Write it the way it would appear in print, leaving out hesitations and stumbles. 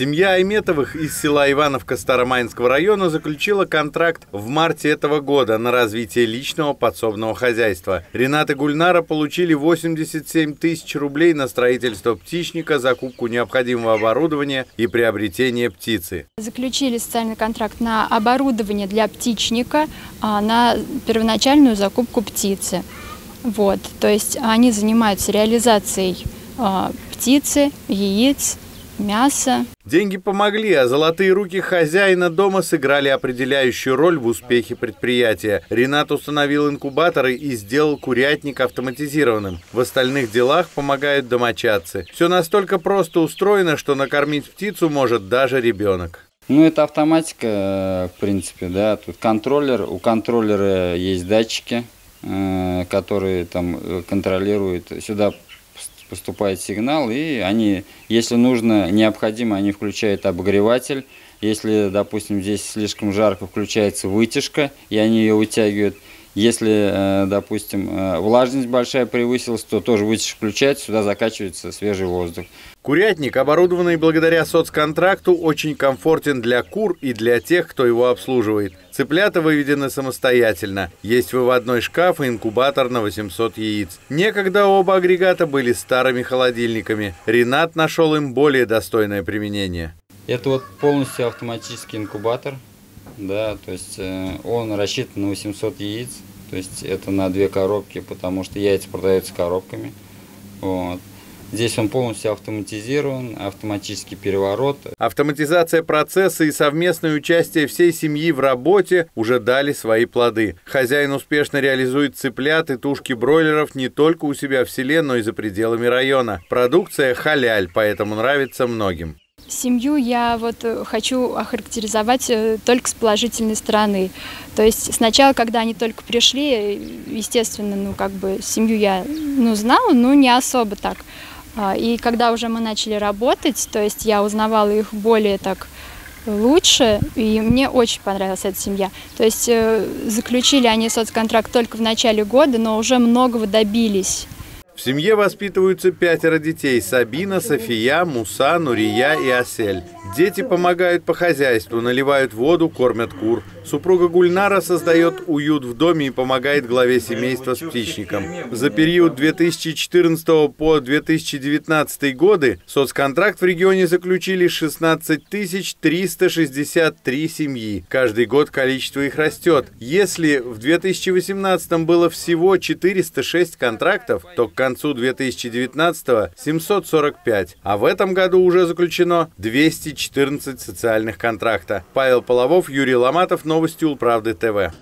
Семья Айметовых из села Ивановка Старомайнского района заключила контракт в марте этого года на развитие личного подсобного хозяйства. Ринат и Гульнара получили 87 тысяч рублей на строительство птичника, закупку необходимого оборудования и приобретение птицы. Заключили социальный контракт на оборудование для птичника, на первоначальную закупку птицы. Вот, то есть они занимаются реализацией птицы, яиц, мяса. Деньги помогли, а золотые руки хозяина дома сыграли определяющую роль в успехе предприятия. Ринат установил инкубаторы и сделал курятник автоматизированным. В остальных делах помогают домочадцы. Все настолько просто устроено, что накормить птицу может даже ребенок. Ну, это автоматика, в принципе, да. Тут контроллер, у контроллера есть датчики, которые там контролируют. Сюда поступает сигнал, и они, если нужно, необходимо, они включают обогреватель. Если, допустим, здесь слишком жарко, включается вытяжка, и они ее вытягивают. Если, допустим, влажность большая превысилась, то тоже вытяжка включается, сюда закачивается свежий воздух. Курятник, оборудованный благодаря соцконтракту, очень комфортен для кур и для тех, кто его обслуживает. Цыплята выведены самостоятельно. Есть выводной шкаф и инкубатор на 800 яиц. Некогда оба агрегата были старыми холодильниками. Ринат нашел им более достойное применение. Это вот полностью автоматический инкубатор. Да, то есть он рассчитан на 800 яиц. То есть это на 2 коробки, потому что яйца продаются коробками. Вот. Здесь он полностью автоматизирован, автоматический переворот. Автоматизация процесса и совместное участие всей семьи в работе уже дали свои плоды. Хозяин успешно реализует цыплят и тушки бройлеров не только у себя в селе, но и за пределами района. Продукция халяль, поэтому нравится многим. Семью я вот хочу охарактеризовать только с положительной стороны. То есть сначала, когда они только пришли, естественно, ну как бы семью я знала, но не особо так. И когда уже мы начали работать, то есть я узнавала их более так лучше, и мне очень понравилась эта семья. То есть заключили они соцконтракт только в начале года, но уже многого добились. В семье воспитываются 5 детей – Сабина, София, Муса, Нурия и Асель. Дети помогают по хозяйству, наливают воду, кормят кур. Супруга Гульнара создает уют в доме и помогает главе семейства с птичником. За период 2014 по 2019 годы соцконтракт в регионе заключили 16 363 семьи. Каждый год количество их растет. Если в 2018 было всего 406 контрактов, то к концу 2019-го 745, а в этом году уже заключено 214 социальных контрактов. Павел Половов, Юрий Ломатов, новости УлПравды ТВ.